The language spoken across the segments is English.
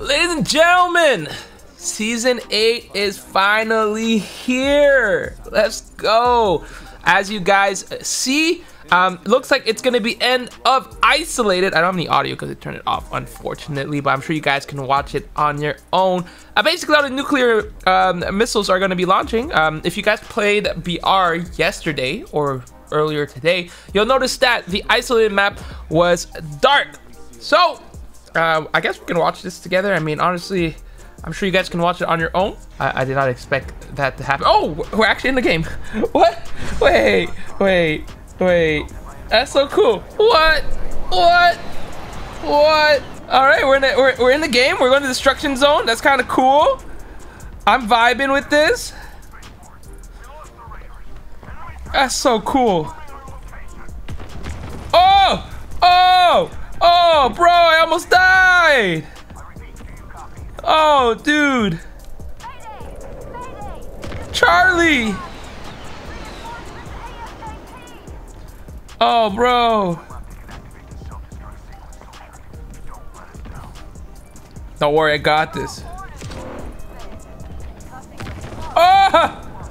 Ladies and gentlemen, season 8 is finally here. Let's go. As you guys see, looks like it's gonna be end of Isolated. I don't have any audio because I turned it off, unfortunately, but I'm sure you guys can watch it on your own. Basically, all the nuclear missiles are gonna be launching. If you guys played BR yesterday or earlier today, you'll notice that the Isolated map was dark. So, I guess we can watch this together. I mean, honestly, I'm sure you guys can watch it on your own. I did not expect that to happen. Oh, we're actually in the game. What? Wait. That's so cool. What? All right, we're in the game. We're going to the destruction zone. That's kind of cool. I'm vibing with this. That's so cool. Oh, bro, I almost died. Oh, dude. Charlie. Oh, bro. Don't worry, I got this. Oh!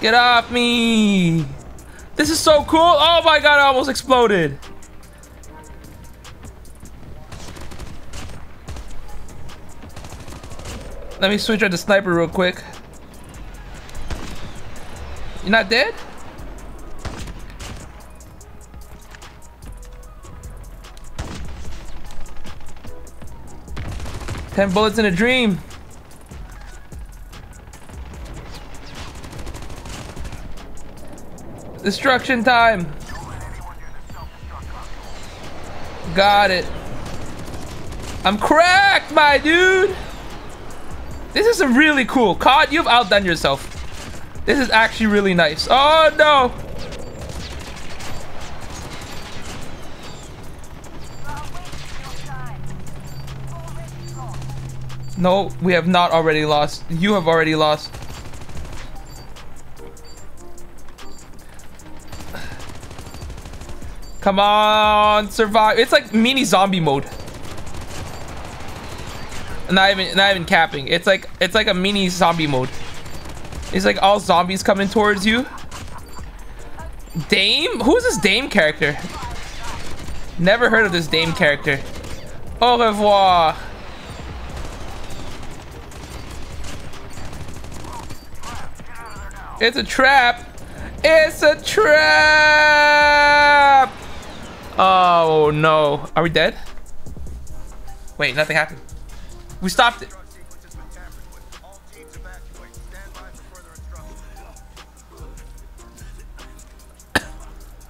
Get off me. This is so cool. Oh my god, I almost exploded. Let me switch out the sniper real quick. You're not dead? Ten bullets in a dream. Destruction time. Got it. I'm cracked, my dude. This is really cool. COD, you've outdone yourself. This is actually really nice. Oh no. No, we have not already lost. You have already lost. Come on, survive. It's like mini zombie mode. Not even capping. It's like a mini zombie mode. It's like all zombies coming towards you. Dame? Who's this Dame character? Never heard of this Dame character. Au revoir. It's a trap. It's a trap. Oh no. Are we dead? Wait, nothing happened. We stopped it.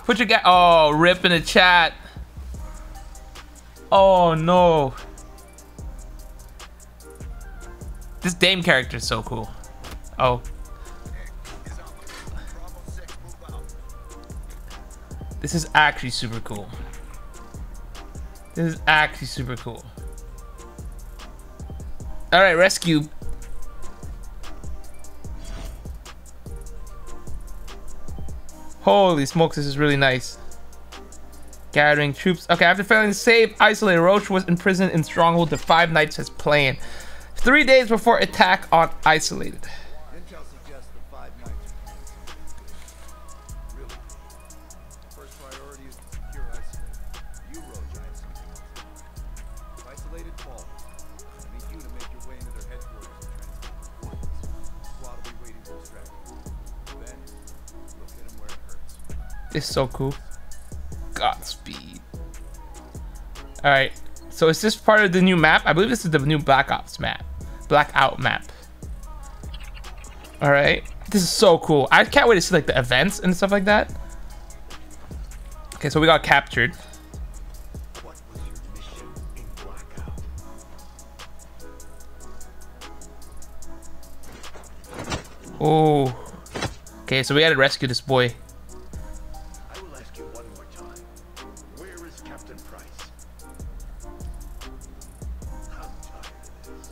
Put your guy. Oh, rip in the chat. Oh no. This Dame character is so cool. Oh. This is actually super cool. This is actually super cool. All right, rescue. Holy smokes, this is really nice. Gathering troops. Okay, after failing to save Isolate, Roach was imprisoned in Stronghold to 5 nights as planned. 3 days before attack on Isolated. It's so cool. Godspeed. All right, so is this part of the new map? I believe this is the new Blackout map. All right, this is so cool. I can't wait to see like the events and stuff like that. Okay, so we got captured. What was your mission in Blackout? Oh. Okay, so we gotta rescue this boy. Captain Price. I'm tired of this.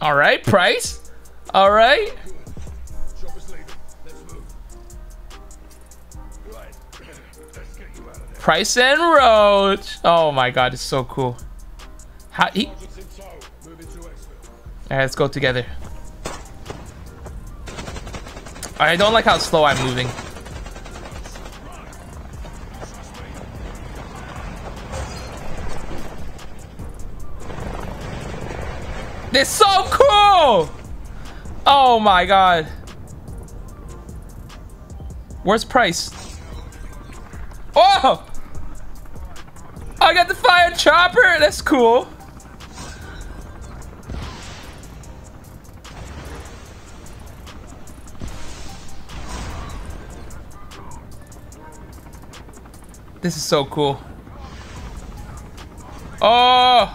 All right, Price. All right. Price and Roach. Oh my God, it's so cool. How he... All right, let's go together. I don't like how slow I'm moving. They're so cool! Oh my God. Where's Price? Oh! I got the fire chopper! That's cool. This is so cool. Oh!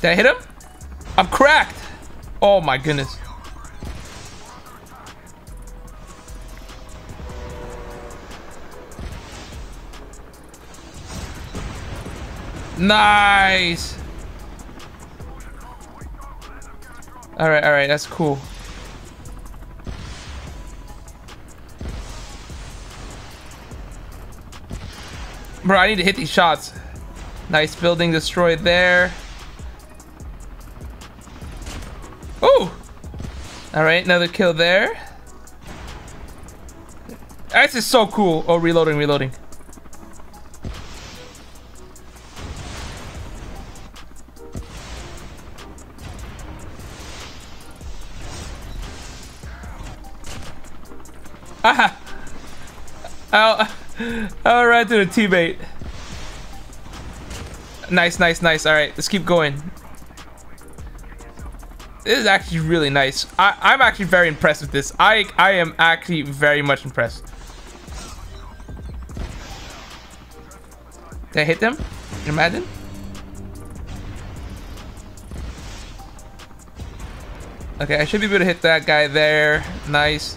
Did I hit him? I'm cracked! Oh my goodness. Nice! Alright, alright, that's cool. Bro, I need to hit these shots. Nice building destroyed there. Ooh! Alright, another kill there. This is so cool. Oh, reloading, reloading. Aha! All right, to the teammate. Nice, nice, nice. All right, let's keep going. This is actually really nice. I'm actually very impressed with this. I am actually very much impressed. Did I hit them? Imagine. Okay, I should be able to hit that guy there. Nice.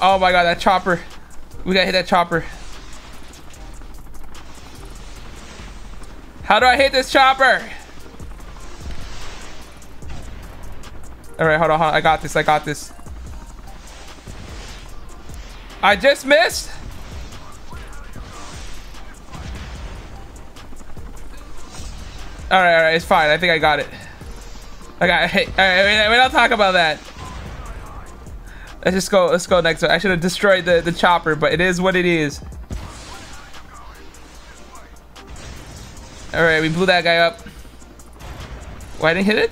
Oh my God, that chopper. We gotta hit that chopper. How do I hit this chopper? All right, hold on, hold on. I got this, I got this. I just missed. All right, it's fine. I think I got it. All right, we don't talk about that. Let's just go. Let's go next one. I should have destroyed the chopper, but it is what it is. All right, we blew that guy up. Why didn't I hit it?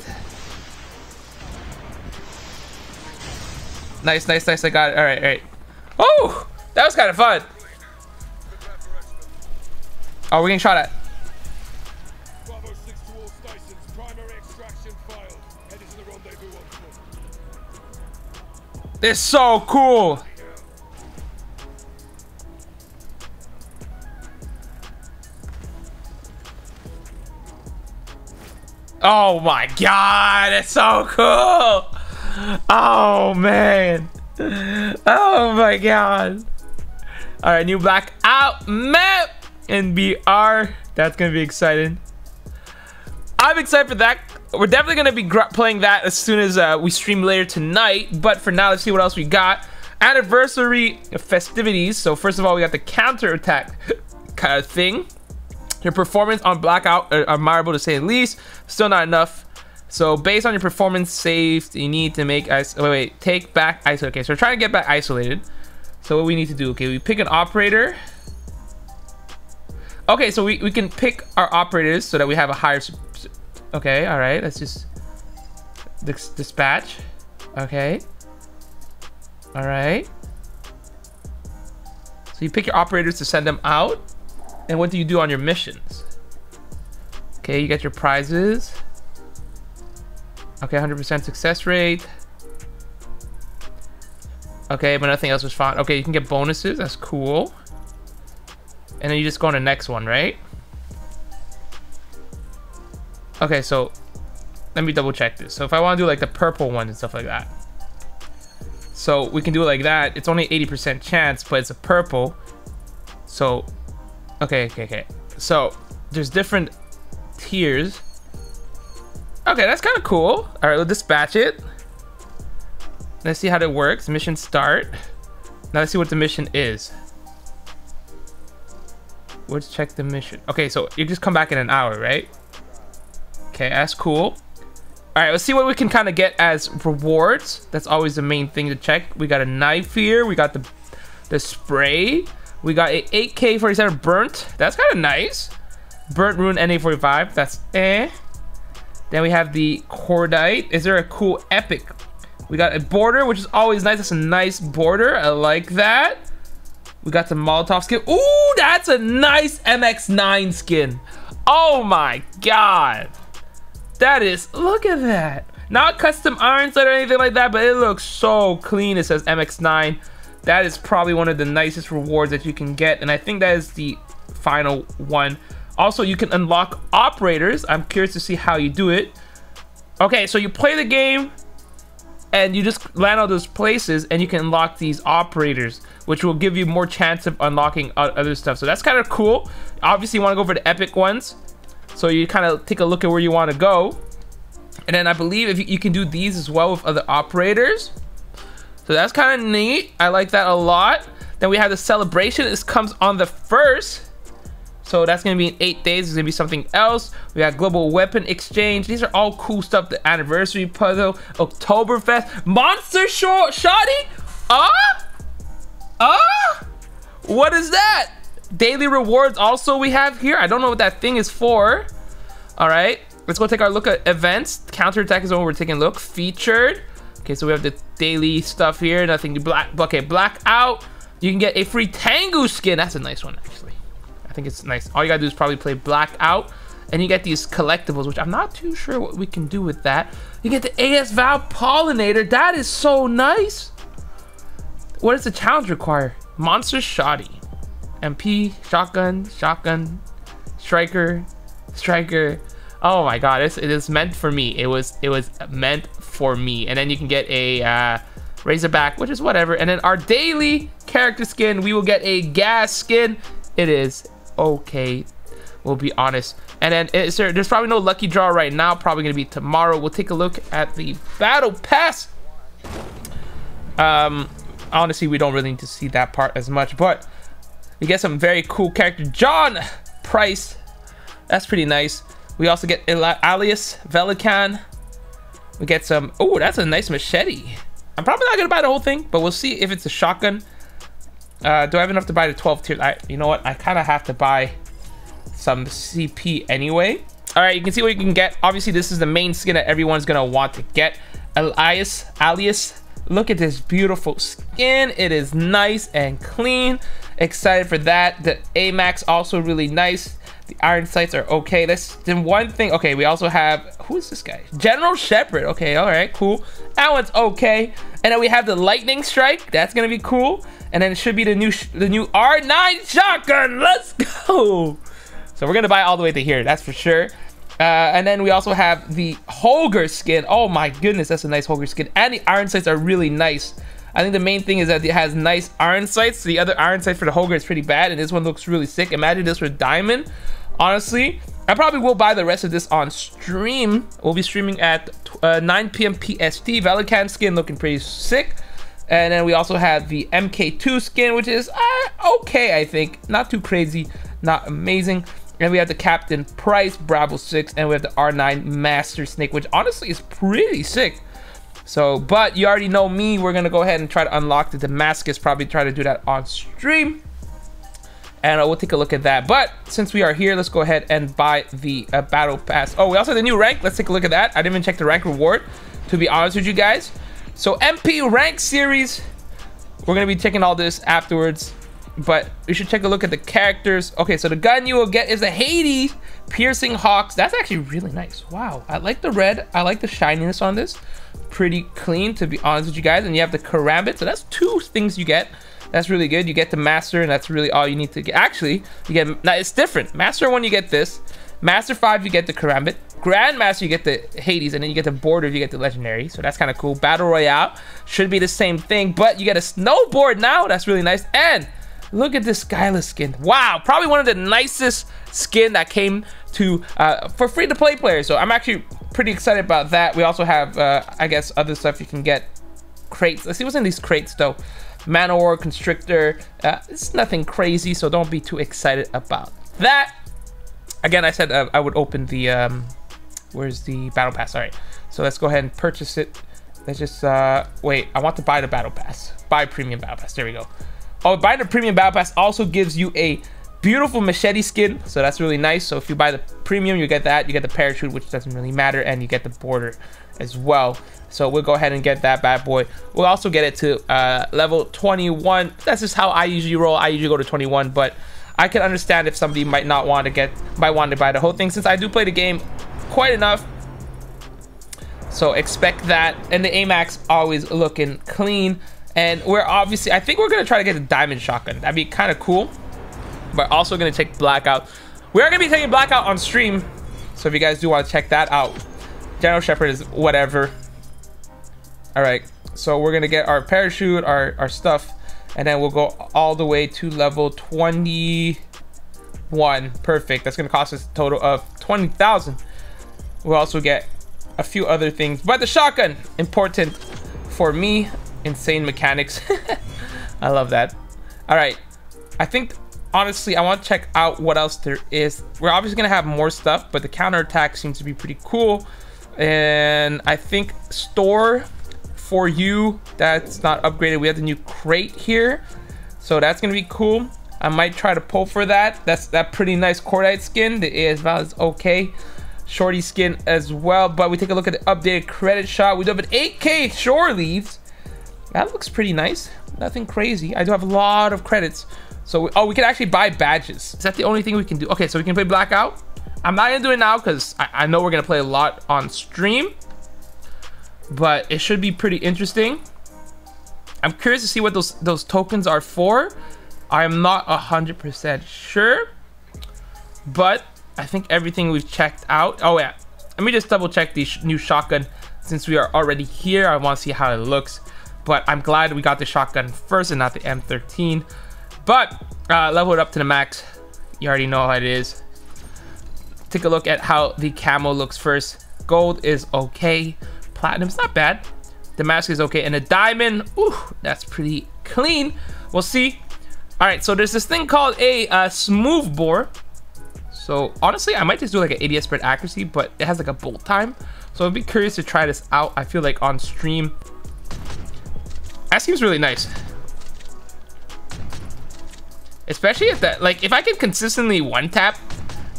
Nice, nice, nice. I got it. All right, all right. Oh, that was kind of fun. Oh, we're getting shot at. It's so cool. Oh my God, it's so cool. Oh man. Oh my God. All right, new Blackout map in BR. That's gonna be exciting. I'm excited for that. We're definitely going to be playing that as soon as we stream later tonight. But for now, let's see what else we got. Anniversary festivities. So first of all, we got the counter-attack kind of thing. Your performance on Blackout are admirable to say the least. Still not enough. So based on your performance saved, you need to make... take back isolate. Okay, so we're trying to get back isolated. So what we need to do, okay, we pick an operator. Okay, so we can pick our operators so that we have a higher... Okay, all right, let's just dispatch. Okay, all right, so you pick your operators to send them out. And what do you do on your missions? Okay, you get your prizes. Okay, 100% success rate. Okay, but nothing else was found. Okay, you can get bonuses, that's cool. And then you just go on the next one, right? Okay, so let me double check this. So if I want to do like the purple one and stuff like that. So we can do it like that. It's only 80% chance, but it's a purple. So, okay. So there's different tiers. Okay, that's kind of cool. All right, we'll dispatch it. Let's see how that works. Mission start. Now let's see what the mission is. Let's check the mission. Okay, so you just come back in an hour, right? Okay, that's cool. All right, let's see what we can kind of get as rewards. That's always the main thing to check. We got a knife here. We got the spray. We got a AK47 burnt. That's kind of nice. Burnt Rune NA45. That's eh. Then we have the Cordite. Is there a cool epic? We got a border, which is always nice. That's a nice border. I like that. We got the Molotov skin. Ooh, that's a nice MX9 skin. Oh my God. That is, look at that. Not custom iron set or anything like that, but it looks so clean. It says MX9. That is probably one of the nicest rewards that you can get, and I think that is the final one. Also, you can unlock operators. I'm curious to see how you do it. Okay, so you play the game, and you just land all those places, and you can unlock these operators, which will give you more chance of unlocking other stuff. So that's kind of cool. Obviously, you want to go for the epic ones. So you kind of take a look at where you want to go. And then I believe if you can do these as well with other operators. So that's kind of neat. I like that a lot. Then we have the celebration. This comes on the 1st. So that's going to be in 8 days. There's going to be something else. We got global weapon exchange. These are all cool stuff. The anniversary puzzle, Oktoberfest, monster shoddy. What is that? Daily rewards also we have here. I don't know what that thing is for. All right, let's go take our look at events. Counterattack is when we're taking a look. Featured. Okay, so we have the daily stuff here. Nothing to black. Okay, blackout. You can get a free Tangu skin. That's a nice one, actually. I think it's nice. All you gotta do is probably play blackout, and you get these collectibles, which I'm not too sure what we can do with that. You get the AS Val pollinator. That is so nice. What does the challenge require? Monster shoddy. MP, shotgun, striker. Oh my God, it is meant for me. It was meant for me. And then you can get a Razorback, which is whatever. And then our daily character skin, we will get a gas skin. It is okay, we'll be honest. And then there's probably no lucky draw right now, probably gonna be tomorrow. We'll take a look at the battle pass. Honestly, we don't really need to see that part as much, but we get some very cool character. John Price. That's pretty nice. We also get Elias Velican. We get some... Oh, that's a nice machete. I'm probably not going to buy the whole thing, but we'll see if it's a shotgun. Do I have enough to buy the 12 tier? You know what? I kind of have to buy some CP anyway. All right, you can see what you can get. Obviously, this is the main skin that everyone's going to want to get. Elias. Look at this beautiful skin. It is nice and clean. Excited for that. The AMAX also really nice. The iron sights are okay. That's then one thing. Okay, we also have, who is this guy? General Shepherd. Okay, all right, cool. That one's okay. And then we have the lightning strike. That's gonna be cool. And then it should be the new R9 shotgun. Let's go. So we're gonna buy all the way to here. That's for sure. And then we also have the Holger skin. Oh my goodness, that's a nice Holger skin. And the iron sights are really nice. I think the main thing is that it has nice iron sights. The other iron sight for the Holger is pretty bad, and this one looks really sick. Imagine this for diamond. Honestly, I probably will buy the rest of this on stream. We'll be streaming at 9 p.m. PST. Velican skin looking pretty sick. And then we also have the MK2 skin, which is okay, I think. Not too crazy, not amazing. And we have the Captain Price, Bravo 6, and we have the R9 Master Snake, which honestly is pretty sick. So, but you already know me, we're gonna go ahead and try to unlock the Damascus, probably try to do that on stream. And we'll take a look at that. But since we are here, let's go ahead and buy the battle pass. Oh, we also have the new rank. Let's take a look at that. I didn't even check the rank reward, to be honest with you guys. So MP rank series, we're gonna be checking all this afterwards. But we should take a look at the characters. Okay, so the gun you will get is a Hades piercing hawks. That's actually really nice. Wow, I like the red. I like the shininess on this. Pretty clean, to be honest with you guys. And you have the Karambit. So that's two things you get. That's really good. You get the master, and that's really all you need to get. Actually, you get now, it's different. Master 1, you get this. Master 5, you get the Karambit. Grandmaster, you get the Hades, and then you get the border, you get the legendary. So that's kind of cool. Battle Royale should be the same thing, but you get a snowboard now. That's really nice. And look at this Skyless skin. Wow, probably one of the nicest skin that came to for free-to-play players. So I'm actually pretty excited about that. We also have, I guess, other stuff you can get. Crates. Let's see what's in these crates, though. Manowar, Constrictor. It's nothing crazy, so don't be too excited about that. Again, I said I would open the... where's the battle pass? All right, so let's go ahead and purchase it. Let's just wait, I want to buy the battle pass. Buy premium battle pass. There we go. Oh, buying the premium battle pass also gives you a beautiful machete skin, so that's really nice. So if you buy the premium, you get that, you get the parachute, which doesn't really matter, and you get the border as well. So we'll go ahead and get that bad boy. We'll also get it to level 21. That's just how I usually roll. I usually go to 21, but I can understand if somebody might not want to get, might want to buy the whole thing, since I do play the game quite enough. So expect that. And the AMAX always looking clean. And we're obviously, I think we're going to try to get the diamond shotgun. That'd be kind of cool. But also going to take Blackout. We are going to be taking Blackout on stream, so if you guys do want to check that out. General Shepherd is whatever. All right, so we're going to get our parachute, our stuff, and then we'll go all the way to level 21. Perfect. That's going to cost us a total of 20,000. We'll also get a few other things, but the shotgun, important for me. Insane mechanics. I love that. All right, I think honestly I want to check out what else there is. We're obviously gonna have more stuff, but the counterattack seems to be pretty cool. And I think store for you, that's not upgraded. We have the new crate here, so that's gonna be cool. I might try to pull for that. That's that pretty nice Cordite skin. The AS Val is okay. Shorty skin as well. But we take a look at the updated credit shot. We do have an 8K shore leaves. That looks pretty nice. Nothing crazy. I do have a lot of credits. So we, oh, we can actually buy badges. Is that the only thing we can do? Okay, so we can play Blackout. I'm not gonna do it now because I know we're gonna play a lot on stream, but it should be pretty interesting. I'm curious to see what those tokens are for. I'm not 100% sure, but I think everything we've checked out. Oh yeah, let me just double check the new shotgun, since we are already here. I want to see how it looks, but I'm glad we got the shotgun first and not the M13. But level it up to the max. You already know how it is. Take a look at how the camo looks first. Gold is okay. Platinum's not bad. Damascus is okay, and a diamond. Ooh, that's pretty clean. We'll see. All right, so there's this thing called a smooth bore. So honestly, I might just do like an ADS spread accuracy, but it has like a bolt time. So I'd be curious to try this out. I feel like on stream, that seems really nice. Especially if that, like, if I can consistently one tap,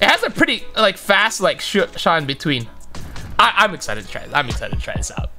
it has a pretty like fast like shot in between. I'm excited to try this out.